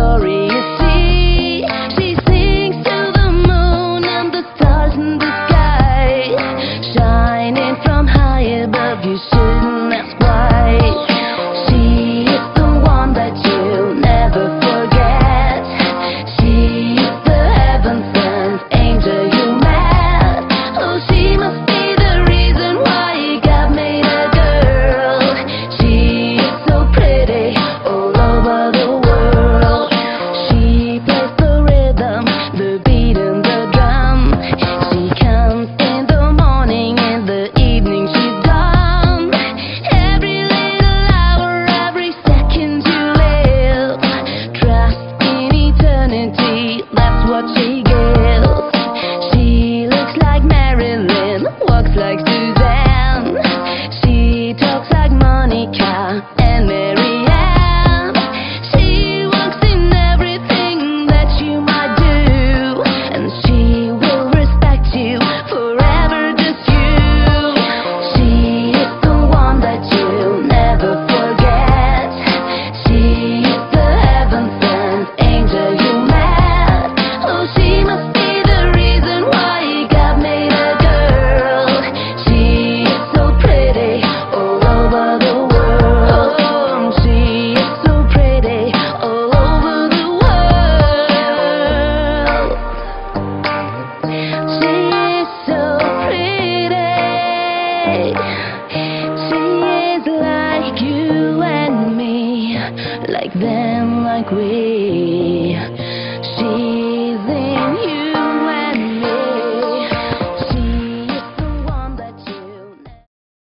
story, you see. She sings to the moon and the stars in the sky, shining from high above. You shouldn't ask why. She is the one that you'll never forget. She is the heaven sent angel you met. Oh, she must be the reason why God made a girl. She is so pretty, all over the world. She plays the rhythm, the beat and the drum. She comes in the morning, in the evening she's gone. Every little hour, every second you live, trust in eternity, that's what she gives. She looks like Marilyn, walks like Suzanne. She talks like Monica and Mary Ann. She walks in everything that you might do, and she will respect you forever, just you. She is the one that you'll never forget. She is the heaven sent angel you met. Oh, she must be the reason why God made a girl. She is so pretty, all over the world. She is so pretty, all over the world. She is so pretty. She is like you and me, like them, like we. She